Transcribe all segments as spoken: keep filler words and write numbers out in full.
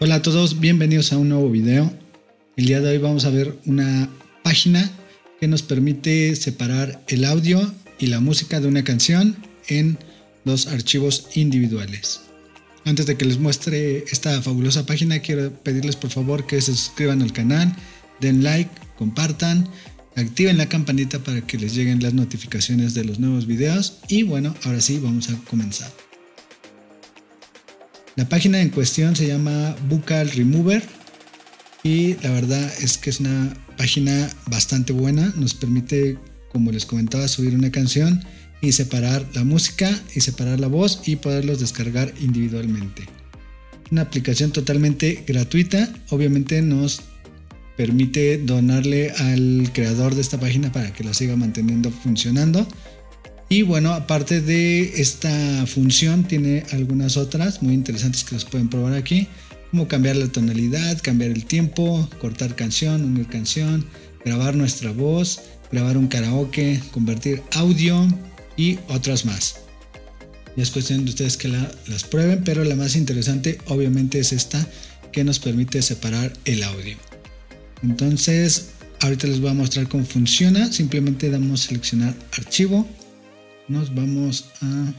Hola a todos, bienvenidos a un nuevo video. El día de hoy vamos a ver una página que nos permite separar el audio y la música de una canción en dos archivos individuales. Antes de que les muestre esta fabulosa página, quiero pedirles por favor que se suscriban al canal, den like, compartan, activen la campanita para que les lleguen las notificaciones de los nuevos videos. Y bueno, ahora sí vamos a comenzar. La página en cuestión se llama Vocal Remover y la verdad es que es una página bastante buena. Nos permite, como les comentaba, subir una canción y separar la música y separar la voz y poderlos descargar individualmente. Una aplicación totalmente gratuita. Obviamente nos permite donarle al creador de esta página para que la siga manteniendo funcionando. Y bueno, aparte de esta función tiene algunas otras muy interesantes que las pueden probar aquí, como cambiar la tonalidad, cambiar el tiempo, cortar canción, unir canción, grabar nuestra voz, grabar un karaoke, convertir audio y otras más. Y es cuestión de ustedes que la, las prueben, pero la más interesante obviamente es esta que nos permite separar el audio. Entonces, ahorita les voy a mostrar cómo funciona. Simplemente damos a seleccionar archivo. Nos vamos a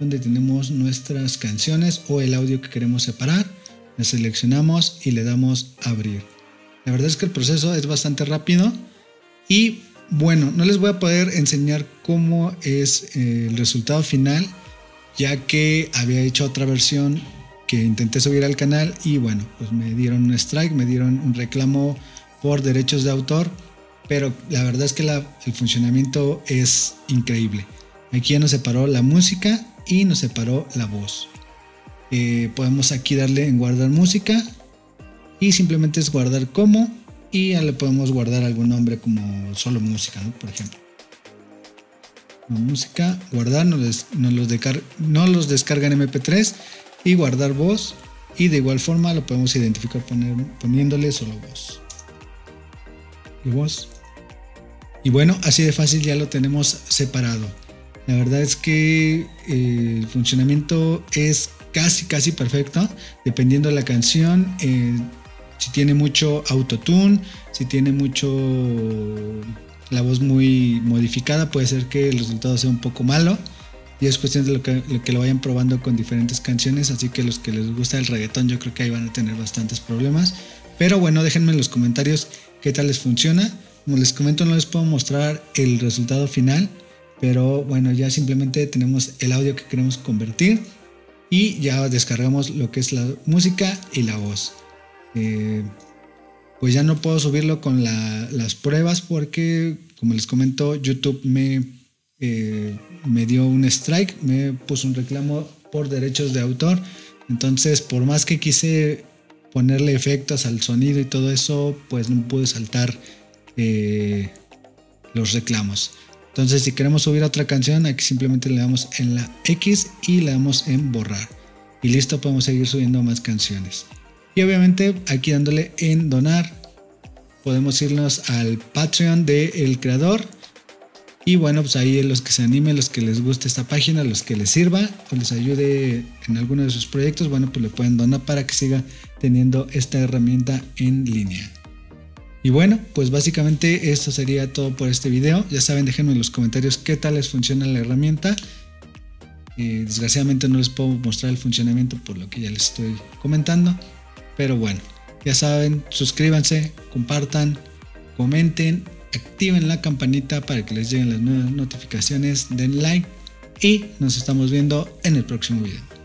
donde tenemos nuestras canciones o el audio que queremos separar. Le seleccionamos y le damos abrir. La verdad es que el proceso es bastante rápido. Y bueno, no les voy a poder enseñar cómo es el resultado final, ya que había hecho otra versión que intenté subir al canal y bueno, pues me dieron un strike, me dieron un reclamo por derechos de autor, pero la verdad es que la, el funcionamiento es increíble. Aquí ya nos separó la música y nos separó la voz. Eh, podemos aquí darle en guardar música y simplemente es guardar como, y ya le podemos guardar algún nombre como solo música, ¿no? Por ejemplo, la música, guardar, nos, nos, los descarga, nos los descarga en eme pe tres. Y guardar voz, y de igual forma lo podemos identificar poner, poniéndole solo voz y voz. Y bueno, así de fácil ya lo tenemos separado. La verdad es que eh, el funcionamiento es casi casi perfecto, dependiendo de la canción. Eh, si tiene mucho autotune, si tiene mucho la voz muy modificada, puede ser que el resultado sea un poco malo. Y es cuestión de lo que, lo que lo vayan probando con diferentes canciones. Así que los que les gusta el reggaetón, yo creo que ahí van a tener bastantes problemas. Pero bueno, déjenme en los comentarios qué tal les funciona. Como les comento, no les puedo mostrar el resultado final, pero bueno, ya simplemente tenemos el audio que queremos convertir y ya descargamos lo que es la música y la voz. Eh, pues ya no puedo subirlo con la, las pruebas porque, como les comento, YouTube me... Eh, me dio un strike, me puso un reclamo por derechos de autor. Entonces, por más que quise ponerle efectos al sonido y todo eso, pues no pude saltar eh, los reclamos. Entonces, si queremos subir otra canción, aquí simplemente le damos en la X y le damos en borrar y listo, podemos seguir subiendo más canciones. Y obviamente aquí dándole en donar podemos irnos al Patreon del creador. Y bueno, pues ahí los que se animen, los que les guste esta página, los que les sirva o les ayude en alguno de sus proyectos, bueno, pues le pueden donar para que siga teniendo esta herramienta en línea. Y bueno, pues básicamente esto sería todo por este video. Ya saben, déjenme en los comentarios qué tal les funciona la herramienta. Eh, desgraciadamente no les puedo mostrar el funcionamiento por lo que ya les estoy comentando. Pero bueno, ya saben, suscríbanse, compartan, comenten. Activen la campanita para que les lleguen las nuevas notificaciones, den like y nos estamos viendo en el próximo video.